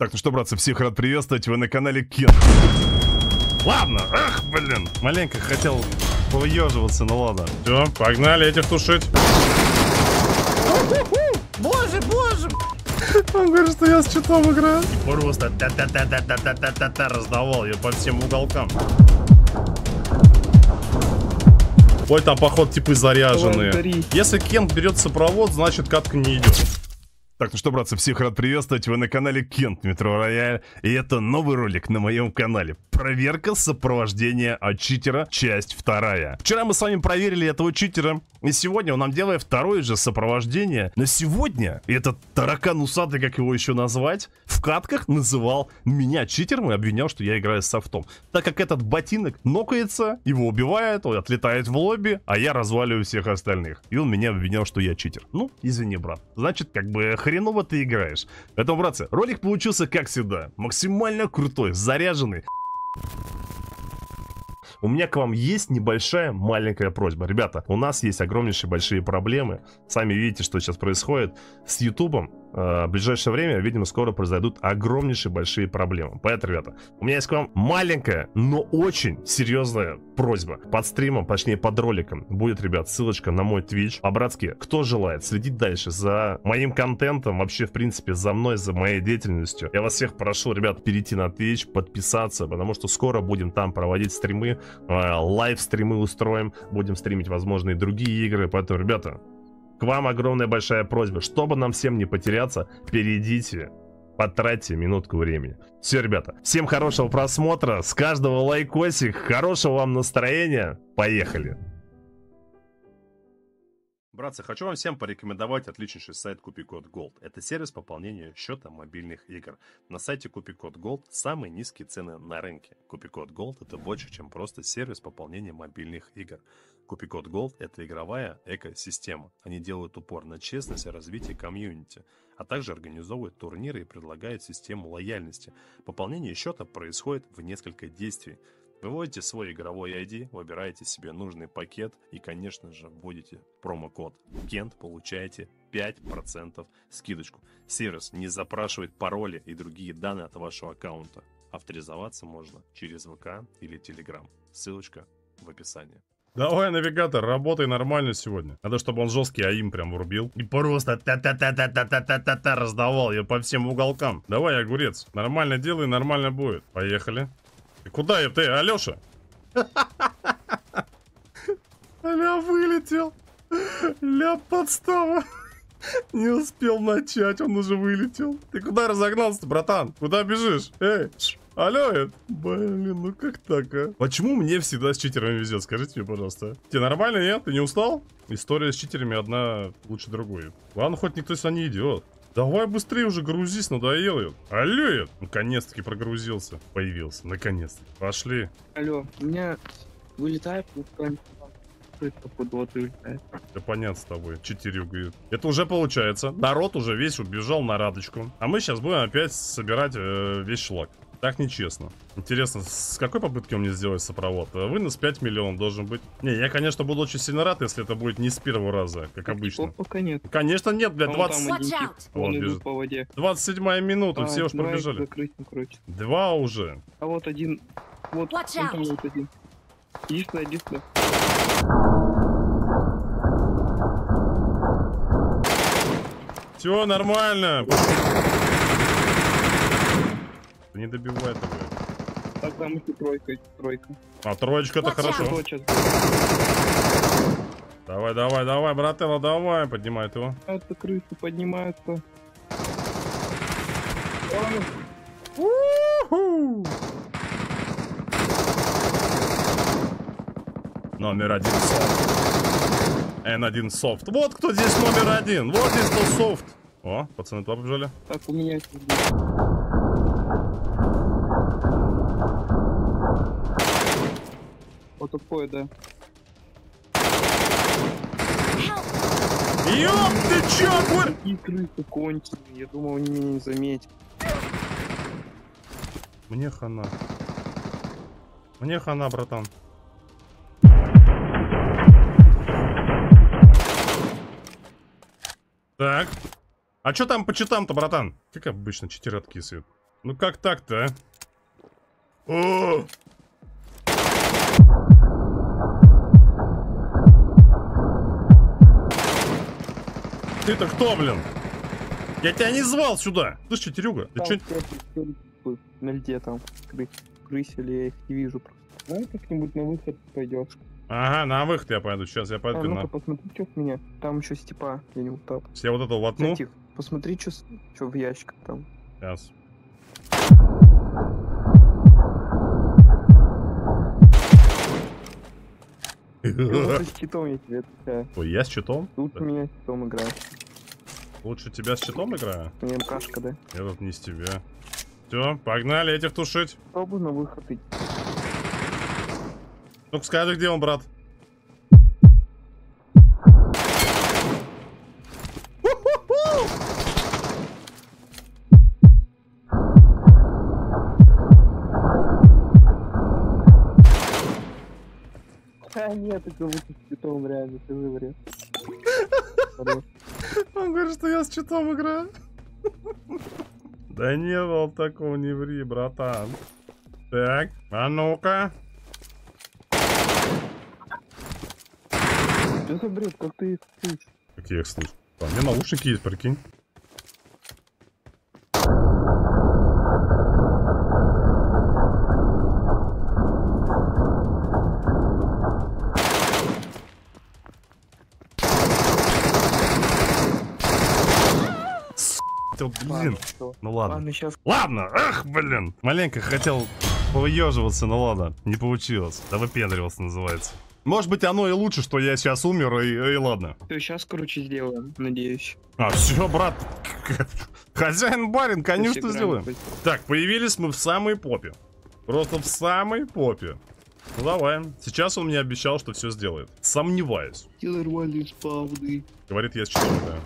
Так, ну что, братцы, всех рад приветствовать, вы на канале Кент. Ладно, ах, блин, маленько хотел повыеживаться, но ладно. Все, погнали этих тушить. Боже, боже. Он говорит, что я с читом играю. И просто та-та-та-та-та-та-та-та раздавал ее по всем уголкам. Ой, там, поход, типы заряженные. Если Кент берет сопровод, значит катка не идет. Так, ну что, братцы, всех рад приветствовать, вы на канале Кент Метро Рояль, и это новый ролик на моем канале. Проверка сопровождения от читера, часть 2. Вчера мы с вами проверили этого читера, и сегодня он нам делает второе же сопровождение. Но сегодня этот таракан усатый, как его еще назвать, в катках называл меня читером и обвинял, что я играю с софтом. Так как этот ботинок нокается, его убивает, он отлетает в лобби, а я разваливаю всех остальных. И он меня обвинял, что я читер. Ну, извини, брат. Значит, как бы... хреново ты играешь. Поэтому, братцы, ролик получился, как всегда, максимально крутой, заряженный. У меня к вам есть небольшая, маленькая просьба. Ребята, у нас есть огромнейшие, большие проблемы. Сами видите, что сейчас происходит с Ютубом. В ближайшее время, видимо, скоро произойдут огромнейшие, большие проблемы. Поэтому, ребята, у меня есть к вам маленькая, но очень серьезная просьба. Под стримом, точнее, под роликом будет, ребят, ссылочка на мой Twitch. По-братски, кто желает следить дальше за моим контентом, вообще, в принципе, за мной, за моей деятельностью, я вас всех прошу, ребят, перейти на Twitch, подписаться, потому что скоро будем там проводить стримы, лайв-стримы устроим, будем стримить, возможно, и другие игры. Поэтому, ребята... к вам огромная большая просьба, чтобы нам всем не потеряться, перейдите, потратьте минутку времени. Все, ребята, всем хорошего просмотра, с каждого лайкосик, хорошего вам настроения, поехали. Братцы, хочу вам всем порекомендовать отличнейший сайт Купикод Голд. Это сервис пополнения счета мобильных игр. На сайте Купикод Голд самые низкие цены на рынке. Купикод Голд — это больше, чем просто сервис пополнения мобильных игр. Купикод Голд — это игровая экосистема. Они делают упор на честность и развитие комьюнити, а также организовывают турниры и предлагают систему лояльности. Пополнение счета происходит в несколько действий. Выводите свой игровой ID, выбираете себе нужный пакет и, конечно же, вводите промокод Кент, получаете 5% скидочку. Сервис не запрашивает пароли и другие данные от вашего аккаунта. Авторизоваться можно через ВК или Telegram. Ссылочка в описании. Давай, навигатор, работай нормально сегодня. Надо, чтобы он жесткий аим прям врубил. И просто та-та-та-та-та-та-та-та раздавал ее по всем уголкам. Давай, огурец, нормально делай, нормально будет. Поехали. Ты куда ты, Алёша? Ля вылетел. Ля подстава. Не успел начать, он уже вылетел. Ты куда разогнался-то, братан? Куда бежишь? Эй, алё, блин, ну как так, а? Почему мне всегда с читерами везет? Скажите мне, пожалуйста. Тебе нормально, нет? Ты не устал? История с читерами одна лучше другой. Ладно, хоть никто сюда не идет. Давай быстрее уже грузись, надоело. Алло, наконец-таки прогрузился. Появился, наконец-то. Пошли. Алло, у меня вылетает, вылетает. Да понятно с тобой, читерюга. Это уже получается. Народ уже весь убежал на радочку. А мы сейчас будем опять собирать весь шлак. Так нечестно. Интересно, с какой попытки он мне сделает сопровод? Вынос 5 миллионов должен быть. Не, я, конечно, буду очень сильно рад, если это будет не с первого раза, как обычно. Пока нет. Конечно, нет, блядь, 20... Вон бежит. 27-я минута, все уж пробежали. Два уже. А вот один. Вот там вот один. Единственное, единственное. Все нормально. Не добивает его. Так там еще тройка, тройка. А троечка-то хорошо. Давай, давай, давай, брателло, давай, поднимает его. Это крысы поднимаются. Номер один софт. N1 софт. Вот кто здесь номер один. Вот здесь кто софт. О, пацаны туда побежали. Так, у меня есть. Вот такое, да. Ёп, ты чё, бля? И крысы конченые, я думал, они меня не заметят. Мне хана. Мне хана, братан. Так. А чё там по читам-то, братан? Как обычно, читеры откисывают. Ну как так-то, а? О! Ты-то кто, блин? Я тебя не звал сюда! Слышь, Терюга, ты что? На льде там, крысили, я их не вижу просто. Давай как-нибудь на выход пойдешь. Ага, на выход я пойду, сейчас я пойду. А ну-ка, посмотри, что с меня. Там еще степа, где-нибудь там. Я вот это лотну? Тихо, посмотри, что в ящиках там. Сейчас. С читом я тебе отвечаю. Ой, я с читом? Тут у меня с читом играю. Лучше тебя с читом играю? У меня МКшка, да. Я тут не с тебя. Все, погнали этих тушить. Попробуй на выход идти. Ну-ка скажи, где он, брат? А нет, это лучше с читом реально, ты выбрал. Он говорит, что я с читом играю. Да не было такого, не ври, братан. Так, а ну-ка. Что за бред, как ты их слышишь? Как я их слышу? У меня наушники есть, прикинь. Блин, ладно, ну ладно. Ладно, сейчас... ладно, ах, блин. Маленько хотел повыеживаться, но ладно, не получилось. Да выпендривался, называется. Может быть, оно и лучше, что я сейчас умер, и ладно. Сейчас, короче, сделаем, надеюсь. А, все, брат. Хозяин барин, конечно, сделаем. Так, появились мы в самой попе. Просто в самой попе. Ну давай. Сейчас он мне обещал, что все сделает. Сомневаюсь. Говорит, я с чего-то.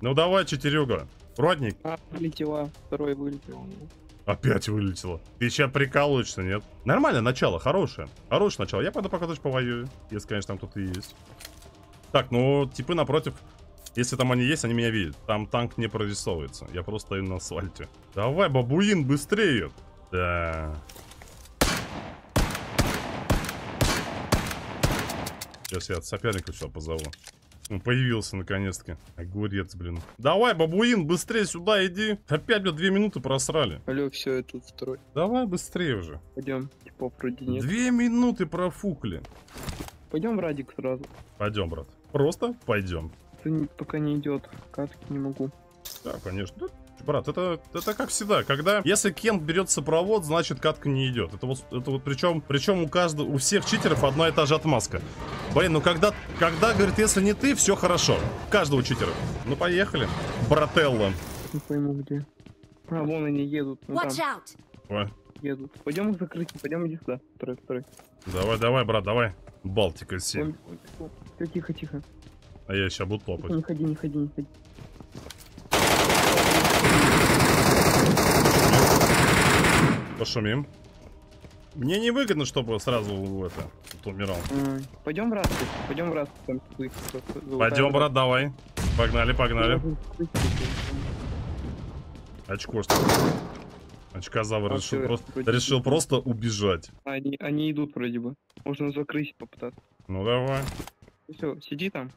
Ну давай, Четерюга. Родник. А, вылетела. Второй вылетел. Опять вылетела. Ты сейчас прикалываешься, нет? Нормально, начало, хорошее. Хорошее начало. Я пойду пока точно повоюю. Если, конечно, там кто-то есть. Так, ну, типы напротив. Если там они есть, они меня видят. Там танк не прорисовывается. Я просто стою на асфальте. Давай, бабуин, быстрее. Да. Сейчас я от соперника все позову. Он появился наконец-таки. Огурец, блин. Давай, бабуин, быстрее сюда иди. Опять, блин, 2 минуты просрали. Алло, все, я тут строй. Давай быстрее уже. Пойдем, типа, вроде нет. 2 минуты профукли. Пойдем в радик сразу. Пойдем, брат. Просто пойдем. Ты пока не идет. Катки не могу. Да, конечно. Брат, это как всегда, когда если Кент берет сопровод, значит катка не идет. Это вот причем у всех читеров одна и та же отмазка. Блин, ну когда говорит, если не ты, все хорошо. Каждого читера. Ну поехали, брателла. Не пойму где. А вон они едут. Ну, едут. Пойдем их закрыть, пойдем иди сюда. Второй. Давай, давай, брат, давай. Балтика 7. Все, тихо, тихо. А я сейчас буду топать. Не ходи, не ходи, не ходи. Пошумим. Мне не выгодно, чтобы сразу умирал. Пойдем в радку, пойдем в радку. Пойдем, брат, давай. Погнали, погнали. Очко что? Очкозавр решил просто убежать. Они идут вроде бы. Можно закрыть попытаться. Ну давай. Все, сиди там.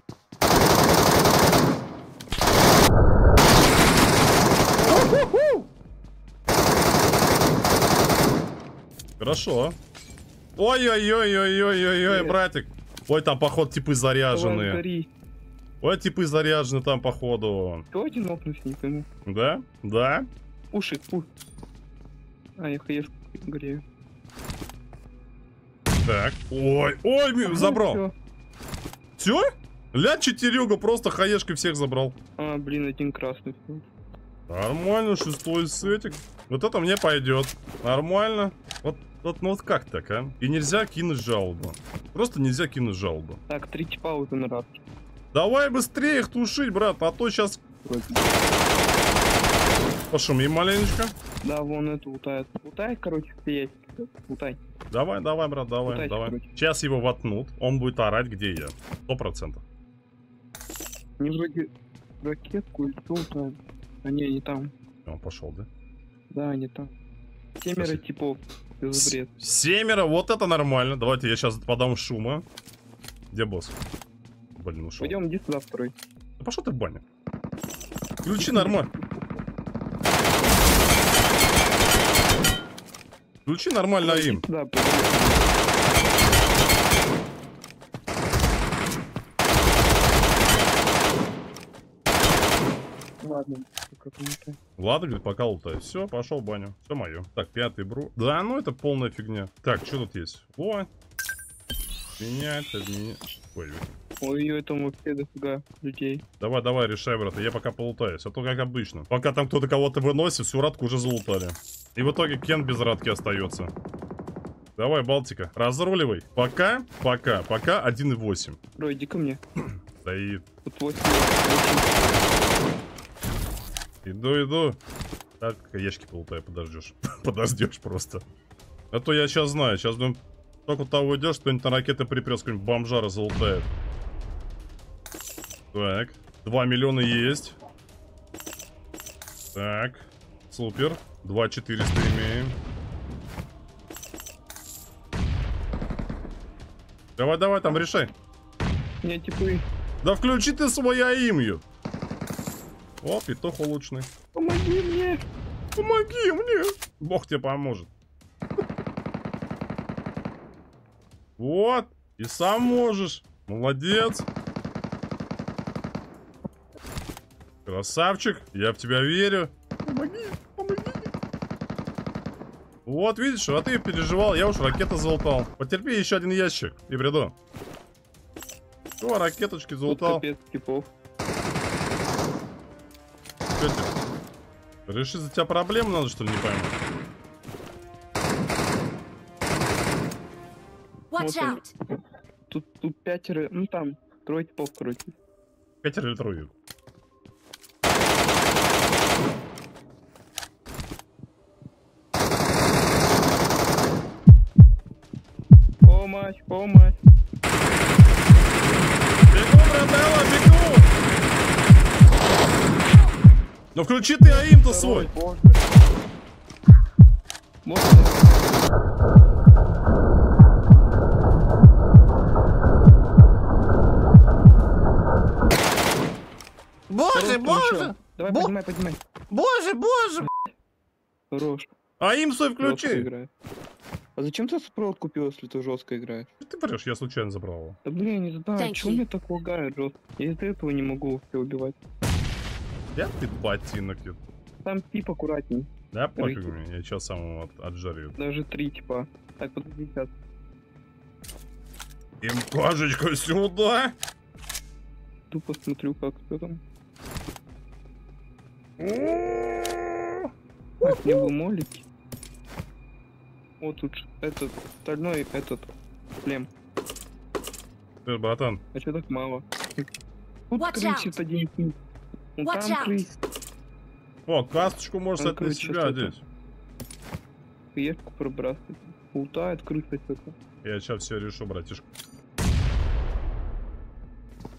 Хорошо. Ой-ой-ой-ой-ой-ой-ой, братик. Ой, там, походу, типы заряженные. Ой, типы заряжены там, походу. Кто один опнул, не пойму. Да? Да? Пуши, пуш. А, я хаешку грею. Так. Ой, ой, забрал. Все? Ля, Четерюга просто хаешкой всех забрал. А, блин, один красный. Нормально, 6-й сетик. Вот это мне пойдет. Нормально. Вот, ну вот как так, а? И нельзя кинуть жалобу. Просто нельзя кинуть жалобу. Так, 3 типа уже на раз. Давай быстрее их тушить, брат, а то сейчас... Пошуми маленечко. Да, вон это лутает. Лутай, короче, есть. Лутай. Давай, давай, брат, давай, лутайся, давай. Короче. Сейчас его вотнут, он будет орать, где я. 100%. Не вроде ракетку или что-то. А не, не там. Он пошел, да? Да, они там. 7 типов. Бред. 7, вот это нормально. Давайте я сейчас подам шума. Где босс? Блин, ушел. Пойдем, иди сюда второй. Да пошел ты в баню. Ключи нормально. Ключи нормально им. Да, ладно, ладно, говорит, пока лутаю. Все, пошел в баню. Все мое. Так, 5-й бру. Да, ну это полная фигня. Так, что тут есть? О! Менять, изменять. Ой, ой, там вообще дофига людей. Давай, давай, решай, брат. Я пока полутаюсь. А то как обычно. Пока там кто-то кого-то выносит, всю радку уже залутали. И в итоге Кен без радки остается. Давай, Балтика, разруливай. Пока 1,8. Бро, иди ко мне. Стоит. Тут 8. Иду. Так, ящики полутаю, подождешь. Подождешь просто. А то я сейчас знаю. Сейчас думаю, только того уйдешь, кто-нибудь на ракеты припрёт, какой-нибудь бомжара залутает. Так, 2 миллиона есть. Так, супер. 2400 имеем. Давай, давай, там решай. Не, типы. Да включи ты свою имью. О, петух улучшенный. Помоги мне. Помоги мне. Бог тебе поможет. Вот. И сам можешь. Молодец. Красавчик. Я в тебя верю. Помоги. Помоги. Вот, видишь, а ты переживал. Я уж ракеты залутал. Потерпи еще один ящик. И приду. Что, ракеточки залутал? Капец, типов. Что тебе? Решить за тебя проблему надо, что ли, не пойму? Вот тут 5, ну там, 3 типов, короче. 5 или 3. Помощь, помощь. Бегу, братала, бегу! Ну включи ты аим-то свой! Боже. Можно? Боже, боже! Давай, поднимай, поднимай. Боже, боже! Хорош. А им свой включи! А зачем ты спрот купил, если ты жестко играешь? Ты врешь, я случайно забрал. Да блин, не знаю, чего мне так лагает жестко. Я из-за этого не могу все убивать. Я ты ботинок. Там тип аккуратней. Да, пофиг мне, я сейчас сам его отжарю. Даже 3 типа. Так, подожди сейчас. Имкажечка сюда! Тупо смотрю, как что там. Так, не вымолить. Вот тут этот, стальной этот шлем. Ты, братан. А что так мало? Тут крысит один. Ну, там крыс. О, касточку можно от себя одеть. Кешку пробрасывать. Ултает крыса что-то. Я сейчас все решу, братишка.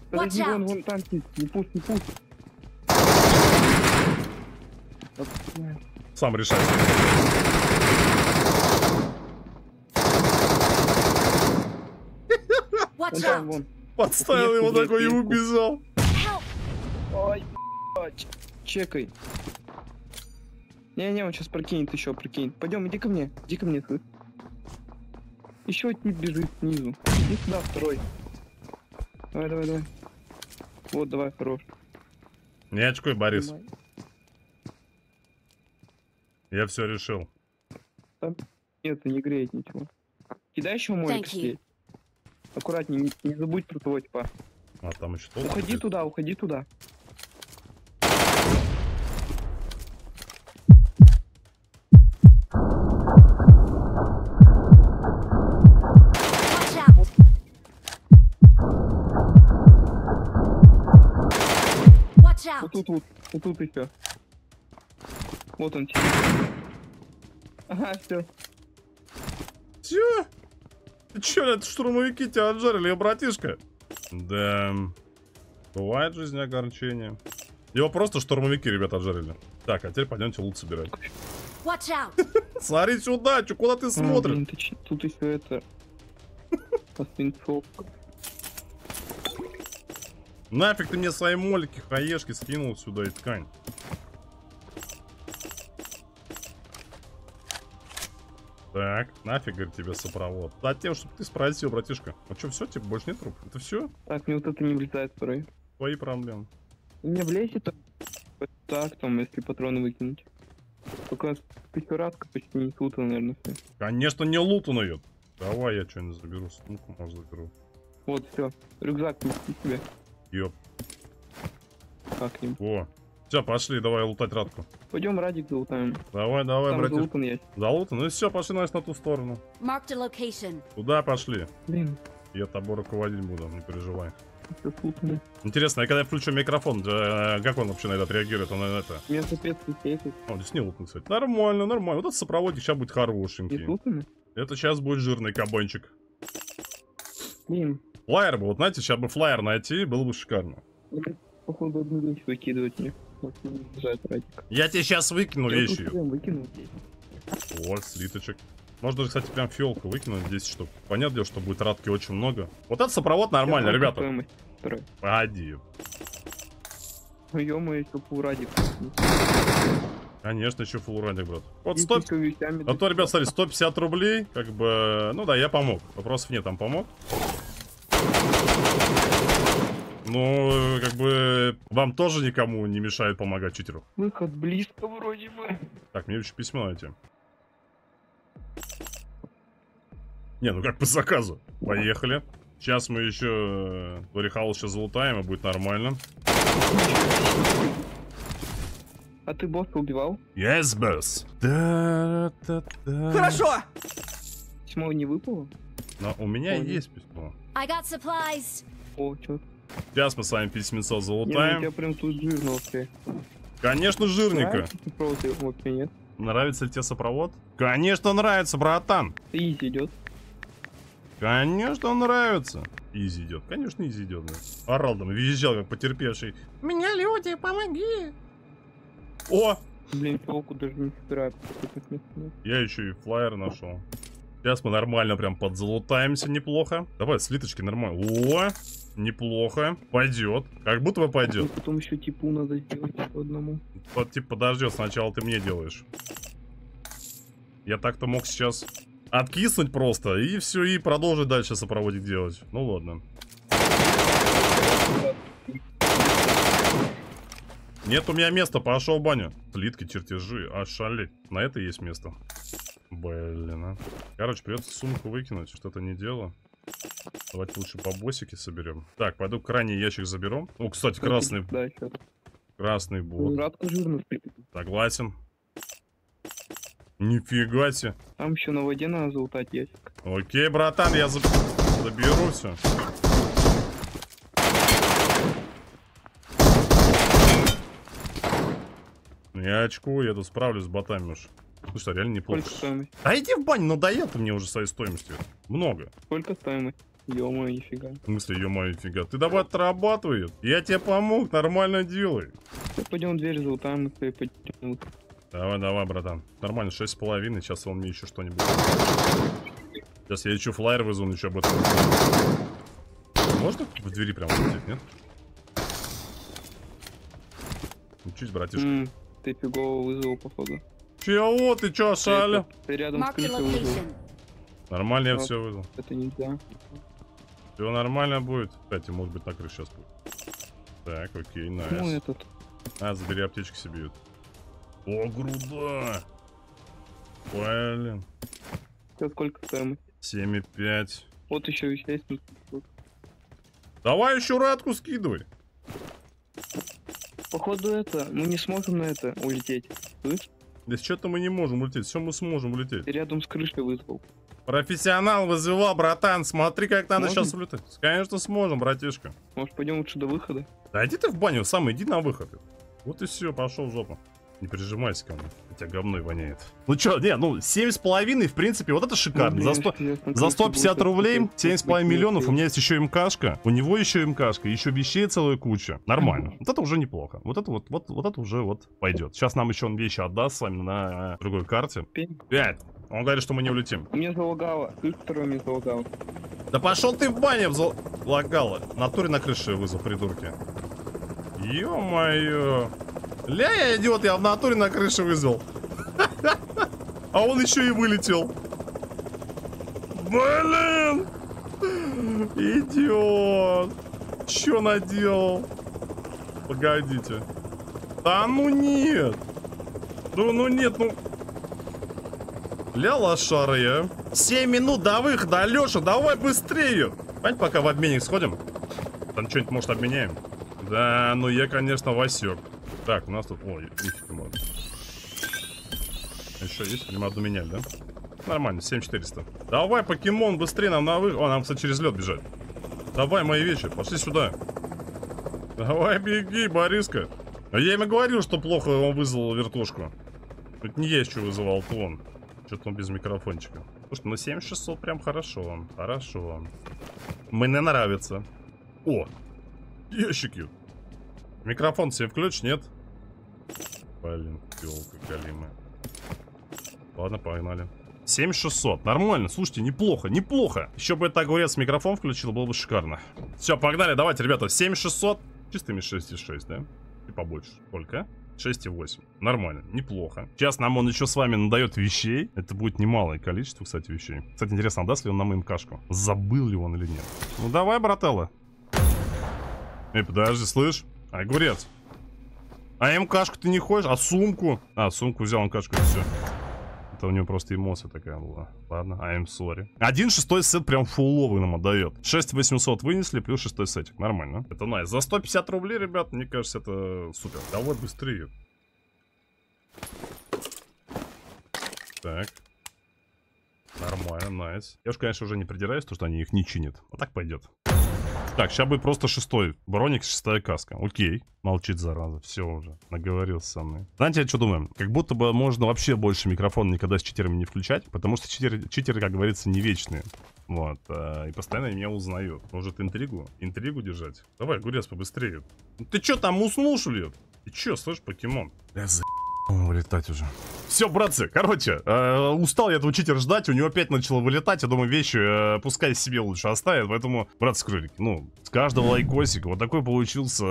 Подожди, вон там сидит. Не пусть, не пусть. Сам решай. Вон. Подставил его такой и убежал. Ой, чекай. Не-не, он сейчас прокинет еще, прокинет. Пойдем, иди ко мне, ты. Еще от них бежит снизу. Иди сюда, второй. Давай, давай, давай. Вот, давай, хорош. Не очкуй, Борис. Давай. Я все решил. Там... Нет, не греет ничего. Кидай еще молик слить. Аккуратнее, не забудь про твой типа. А там еще толпа. Уходи будет. Туда, уходи туда. Вот тут еще. Вот он. Ага, все. Все? Ты че, это штурмовики тебя отжарили, братишка? Да. Бывает в жизни огорчение. Его просто штурмовики, ребята, отжарили. Так, а теперь пойдемте лут собирать. Смотри сюда, чё, куда ты смотришь? Тут еще это... Подсвинцовка. Нафиг ты мне свои молики, хаешки скинул сюда и ткань. Так, нафиг, говорит, тебе сопровод. Да тем, чтобы ты спросил, братишка. А чё, все, типа, больше нет труб? Это все? Так, мне вот это не влезает второй. Твои проблемы. У меня влезет так, там, если патроны выкинуть. Только пятиратка почти не лутана, наверное. Конечно, не лутанают. Давай я что-нибудь заберу, сумку, может, заберу. Вот, все. Рюкзак пусти себе. Ёп. Как ним? О. Все, пошли, давай лутать радку. Пойдем радик залутаем. Давай, давай, братик. Залутан есть. Залутан? Ну все, пошли, Настя, на ту сторону. Куда пошли? Блин. Я тобой руководить буду, не переживай. Интересно, а когда я включу микрофон, как он вообще на это отреагирует? Он на это... Я здесь не лутан, кстати. Нормально, нормально. Вот этот сопроводик сейчас будет хорошенький. Это сейчас будет жирный кабанчик. Блин. Флайер бы, вот знаете, сейчас бы флайер найти, было бы шикарно. Походу, одну вещь выкидывать мне. Я тебе сейчас выкину вещи. О, слиточек. Можно даже, кстати, прям фиолку выкинуть 10 штук. Понятно, что будет радки очень много. Вот этот сопровод нормально, ребята. Погоди. Ну, ё-моё, еще фулрадик. Конечно, еще фулрадик, брат. Вот 100... А то, ребят, смотри, 150 рублей, как бы... Ну да, я помог. Вопросов нет, там помог. Ну, как бы, вам тоже никому не мешает помогать читеру. Выход близко вроде бы. Так, мне еще письмо найти. Не, ну как по заказу. Поехали. Сейчас мы еще Дорихал сейчас залутаем, и будет нормально. А ты босса убивал? Yes, boss. Да-да-да. Хорошо! Письмо не выпало? Но у меня есть письмо. I got supplies. О, черт. Сейчас мы с вами письмецо залутаем. Я прям тут жирно вообще. Конечно, жирненько. Нравится ли тебе сопровод? Конечно, нравится, братан. Изи идет. Конечно, нравится. Изи идет. Конечно, изи идет. Да. Орал там, визжал, как потерпевший. Меня люди, помоги. О! Блин, толку даже не собирает. Я еще и флайер нашел. Сейчас мы нормально прям подзалутаемся неплохо. Давай, слиточки нормально. О! Неплохо. Пойдет. Как будто бы пойдет. Потом еще типу надо сделать по одному. Вот тип подождет, сначала ты мне делаешь. Я так-то мог сейчас откиснуть просто и все, и продолжить дальше сопроводить делать. Ну ладно. Нет у меня места, пошел в баню. Слитки, чертежи, ошалеть. На это есть место. Блин, а. Короче, придется сумку выкинуть, что-то не дело. Давайте лучше бабосики соберем. Так, пойду крайний ящик заберу. О, кстати, красный. Да, красный бот. Согласен. Нифига себе. Там еще на воде надо залутать ящик. Окей, братан, я заберу все. Я очкую, я тут справлюсь с ботами уж. Слушай, реально неплохо. Сколько стоимость? А иди в баню, надоел ты мне уже своей стоимостью. Много. Сколько стоимость? Ё-моё, нифига. В смысле, ё-моё, нифига. Ты давай отрабатывай. Я тебе помог, нормально делай. Пойдем дверь залутаем, и пойдем. Давай, давай, братан. Нормально, 6,5. Сейчас он мне еще что-нибудь. Сейчас я еще флайер вызову, еще об этом. Можно в двери прям лететь, нет? Учись, братишка. Ты фигово вызвал, походу. Чего? Ты чё, шаля? Ты рядом с крышей вызвал. Нормально, я все вызвал. Это нельзя. Все нормально будет. Кстати, может быть, на крыше сейчас будет. Так, окей, найс. Ну, этот. А, забери аптечку себе. О, груда! Блин. Сейчас сколько стоимость? 7,5. Вот еще вещей. Давай еще радку скидывай. Походу это, мы не сможем на это улететь. Слышь? Да что-то мы не можем улететь, все мы сможем улететь. Ты рядом с крышей вызвал. Профессионал вызывал, братан, смотри, как надо сейчас улетать. Конечно, сможем, братишка. Может, пойдем лучше до выхода? Да иди ты в баню, сам иди на выход. Вот и все, пошел в жопу. Не прижимайся ко мне, хотя говной воняет. Ну чё, не, ну 7,5, в принципе, вот это шикарно. Ну, за 150 рублей, 7,5 миллионов, у меня есть еще МКшка, у него еще МКшка, еще вещей целая куча. Нормально. Вот это уже неплохо. Вот это вот это уже вот пойдет. Сейчас нам еще он вещи отдаст с вами на другой карте. 5. Он говорит, что мы не улетим. Мне залагало. Мне залагало. Да пошел ты в баню, залагало. На туре на крыше вызов, придурки. Ё-моё. Ля, я идиот, я в натуре на крыше вызвал. А он еще и вылетел. Блин! Идиот! Че наделал? Погодите. Да ну нет! Ну нет, ну... Ля лошара я. 7 минут до выхода, Алеша, давай быстрее! Пань, пока в обменник сходим. Там что-нибудь, может, обменяем? Да, ну я, конечно, Васек. Так, у нас тут... Ой, нифига можно. Еще есть? Или мы одну меняли, да? Нормально, 7400. Давай, покемон, быстрее нам на выход. О, нам, кстати, через лед бежать. Давай, мои вещи, пошли сюда. Давай, беги, Бориска. Я ему говорил, что плохо он вызвал вертушку. Тут не есть, что вызывал, то он. Что-то он без микрофончика. Слушай, ну 7600 прям хорошо. Хорошо. Мне нравится. О, ящики. Микрофон себе включ, нет? Блин, ёлка галимая. Ладно, погнали. 7600, нормально, слушайте, неплохо, неплохо. Еще бы этот огурец микрофон включил, было бы шикарно. Все, погнали, давайте, ребята, 7600. Чистыми 6,6, да? И побольше, сколько? 6,8, нормально, неплохо. Сейчас нам он еще с вами надает вещей. Это будет немалое количество, кстати, вещей. Кстати, интересно, отдаст ли он нам МКшку? Забыл ли он или нет? Ну давай, брателло. Эй, подожди, слышь? Огурец. А МКшку ты не хочешь? А сумку? А, сумку взял, МКшку, и все. Это у него просто эмоция такая была. Ладно, I'm sorry. 1/6 сет прям фуловый нам отдает. 6800 вынесли, плюс 6 сетик. Нормально. Это найс. За 150 рублей, ребят, мне кажется, это супер. Давай быстрее. Так. Нормально, найс. Я уж, конечно, уже не придираюсь, потому что они их не чинят. А так пойдет. Так, сейчас будет просто 6-й броник, 6-я каска. Окей. Молчит, зараза. Все уже. Наговорился со мной. Знаете, я что думаю? Как будто бы можно вообще больше микрофон никогда с читерами не включать, потому что читеры, как говорится, не вечные. Вот. И постоянно меня узнают. Может, интригу держать? Давай, огурец, побыстрее. Ты что там, уснул, что ли? Ты что, слышь, покемон? Да за... вылетать уже. Все, братцы, короче, устал я этого читера ждать, у него опять начало вылетать, я думаю, вещи пускай себе лучше оставят, поэтому, братцы-кролики, ну, с каждого лайкосика вот такой получился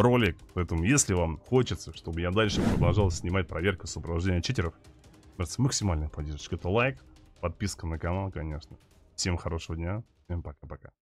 ролик, поэтому, если вам хочется, чтобы я дальше продолжал снимать проверку сопровождения читеров, братцы, максимальная поддержка, это лайк, подписка на канал, конечно. Всем хорошего дня, всем пока-пока.